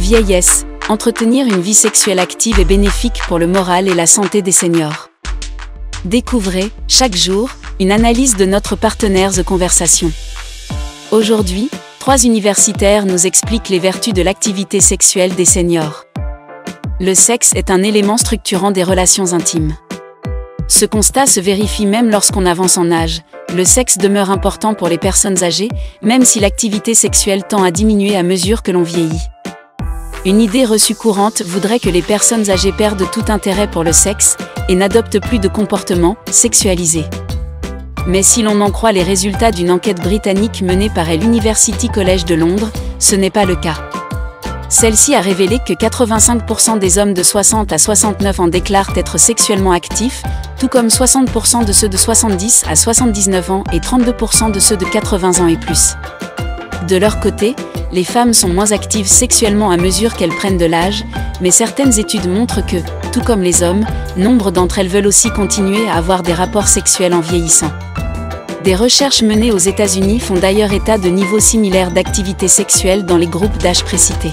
Vieillesse, entretenir une vie sexuelle active est bénéfique pour le moral et la santé des seniors. Découvrez, chaque jour, une analyse de notre partenaire The Conversation. Aujourd'hui, 3 universitaires nous expliquent les vertus de l'activité sexuelle des seniors. Le sexe est un élément structurant des relations intimes. Ce constat se vérifie même lorsqu'on avance en âge. Le sexe demeure important pour les personnes âgées, même si l'activité sexuelle tend à diminuer à mesure que l'on vieillit. Une idée reçue courante voudrait que les personnes âgées perdent tout intérêt pour le sexe et n'adoptent plus de comportements sexualisés. Mais si l'on en croit les résultats d'une enquête britannique menée par l'University College de Londres, ce n'est pas le cas. Celle-ci a révélé que 85% des hommes de 60 à 69 ans déclarent être sexuellement actifs, tout comme 60% de ceux de 70 à 79 ans et 32% de ceux de 80 ans et plus. De leur côté, les femmes sont moins actives sexuellement à mesure qu'elles prennent de l'âge, mais certaines études montrent que, tout comme les hommes, nombre d'entre elles veulent aussi continuer à avoir des rapports sexuels en vieillissant. Des recherches menées aux États-Unis font d'ailleurs état de niveaux similaires d'activité sexuelle dans les groupes d'âge précités.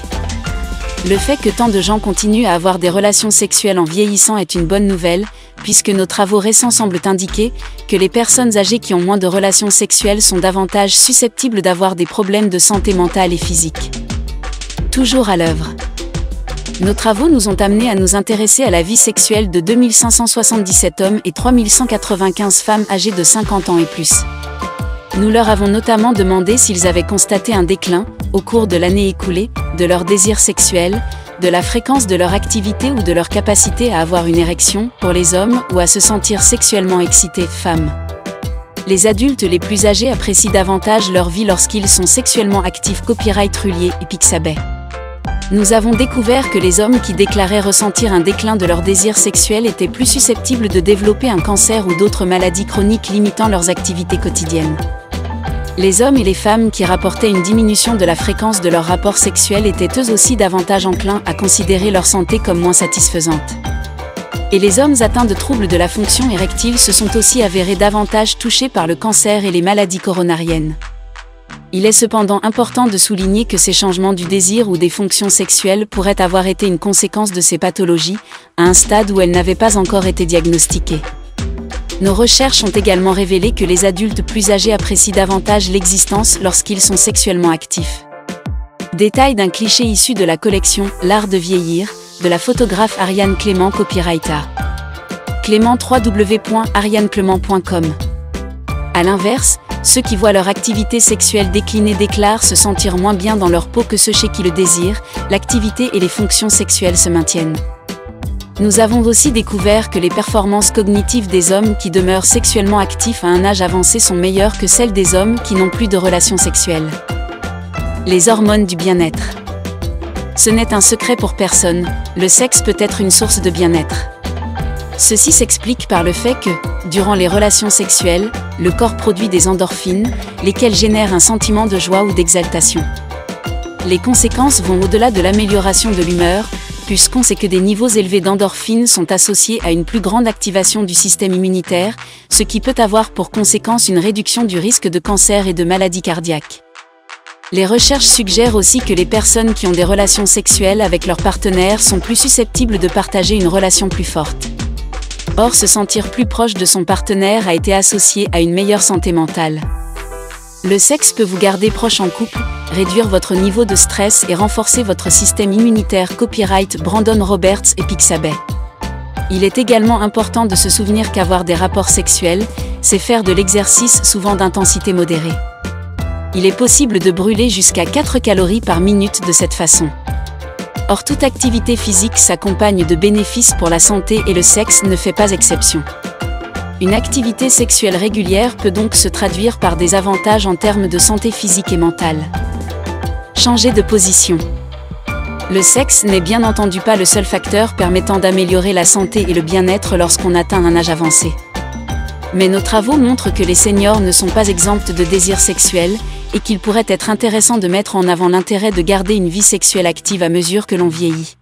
Le fait que tant de gens continuent à avoir des relations sexuelles en vieillissant est une bonne nouvelle, puisque nos travaux récents semblent indiquer que les personnes âgées qui ont moins de relations sexuelles sont davantage susceptibles d'avoir des problèmes de santé mentale et physique. Toujours à l'œuvre. Nos travaux nous ont amenés à nous intéresser à la vie sexuelle de 2577 hommes et 3195 femmes âgées de 50 ans et plus. Nous leur avons notamment demandé s'ils avaient constaté un déclin, au cours de l'année écoulée, de leur désir sexuel, de la fréquence de leur activité ou de leur capacité à avoir une érection, pour les hommes, ou à se sentir sexuellement excités, femmes. Les adultes les plus âgés apprécient davantage leur vie lorsqu'ils sont sexuellement actifs. Copyright Rullier et Pixabay. Nous avons découvert que les hommes qui déclaraient ressentir un déclin de leur désir sexuel étaient plus susceptibles de développer un cancer ou d'autres maladies chroniques limitant leurs activités quotidiennes. Les hommes et les femmes qui rapportaient une diminution de la fréquence de leurs rapports sexuels étaient eux aussi davantage enclins à considérer leur santé comme moins satisfaisante. Et les hommes atteints de troubles de la fonction érectile se sont aussi avérés davantage touchés par le cancer et les maladies coronariennes. Il est cependant important de souligner que ces changements du désir ou des fonctions sexuelles pourraient avoir été une conséquence de ces pathologies, à un stade où elles n'avaient pas encore été diagnostiquées. Nos recherches ont également révélé que les adultes plus âgés apprécient davantage l'existence lorsqu'ils sont sexuellement actifs. Détail d'un cliché issu de la collection « L'art de vieillir » de la photographe Ariane Clément, copyright Clément, www.arianeclement.com. A l'inverse, ceux qui voient leur activité sexuelle décliner déclarent se sentir moins bien dans leur peau que ceux chez qui le désir, l'activité et les fonctions sexuelles se maintiennent. Nous avons aussi découvert que les performances cognitives des hommes qui demeurent sexuellement actifs à un âge avancé sont meilleures que celles des hommes qui n'ont plus de relations sexuelles. Les hormones du bien-être. Ce n'est un secret pour personne, le sexe peut être une source de bien-être. Ceci s'explique par le fait que, durant les relations sexuelles, le corps produit des endorphines, lesquelles génèrent un sentiment de joie ou d'exaltation. Les conséquences vont au-delà de l'amélioration de l'humeur, puisqu'on sait que des niveaux élevés d'endorphines sont associés à une plus grande activation du système immunitaire, ce qui peut avoir pour conséquence une réduction du risque de cancer et de maladies cardiaques. Les recherches suggèrent aussi que les personnes qui ont des relations sexuelles avec leurs partenaires sont plus susceptibles de partager une relation plus forte. Or, se sentir plus proche de son partenaire a été associé à une meilleure santé mentale. Le sexe peut vous garder proche en couple, réduire votre niveau de stress et renforcer votre système immunitaire. Copyright Brandon Roberts et Pixabay. Il est également important de se souvenir qu'avoir des rapports sexuels, c'est faire de l'exercice souvent d'intensité modérée. Il est possible de brûler jusqu'à 4 calories par minute de cette façon. Or, toute activité physique s'accompagne de bénéfices pour la santé et le sexe ne fait pas exception. Une activité sexuelle régulière peut donc se traduire par des avantages en termes de santé physique et mentale. Changer de position. Le sexe n'est bien entendu pas le seul facteur permettant d'améliorer la santé et le bien-être lorsqu'on atteint un âge avancé. Mais nos travaux montrent que les seniors ne sont pas exempts de désirs sexuels et qu'il pourrait être intéressant de mettre en avant l'intérêt de garder une vie sexuelle active à mesure que l'on vieillit.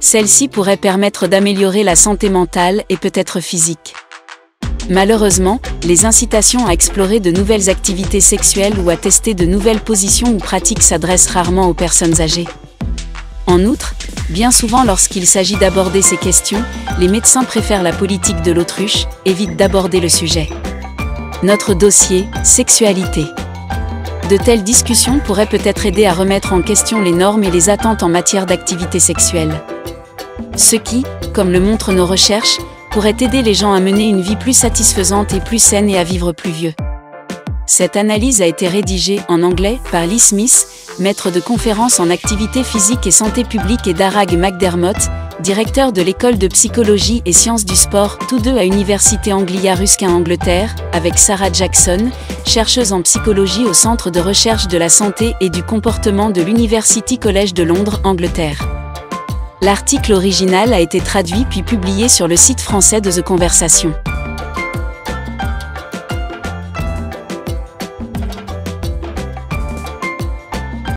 Celle-ci pourrait permettre d'améliorer la santé mentale et peut-être physique. Malheureusement, les incitations à explorer de nouvelles activités sexuelles ou à tester de nouvelles positions ou pratiques s'adressent rarement aux personnes âgées. En outre, bien souvent lorsqu'il s'agit d'aborder ces questions, les médecins préfèrent la politique de l'autruche, évitent d'aborder le sujet. Notre dossier, sexualité. De telles discussions pourraient peut-être aider à remettre en question les normes et les attentes en matière d'activité sexuelle. Ce qui, comme le montrent nos recherches, pourrait aider les gens à mener une vie plus satisfaisante et plus saine et à vivre plus vieux. Cette analyse a été rédigée en anglais par Lee Smith, maître de conférences en activité physique et santé publique, et Darragh McDermott, directeur de l'école de psychologie et sciences du sport, tous deux à Université Anglia Ruskin, Angleterre, avec Sarah Jackson, chercheuse en psychologie au Centre de recherche de la santé et du comportement de l'University College de Londres, Angleterre. L'article original a été traduit puis publié sur le site français de The Conversation.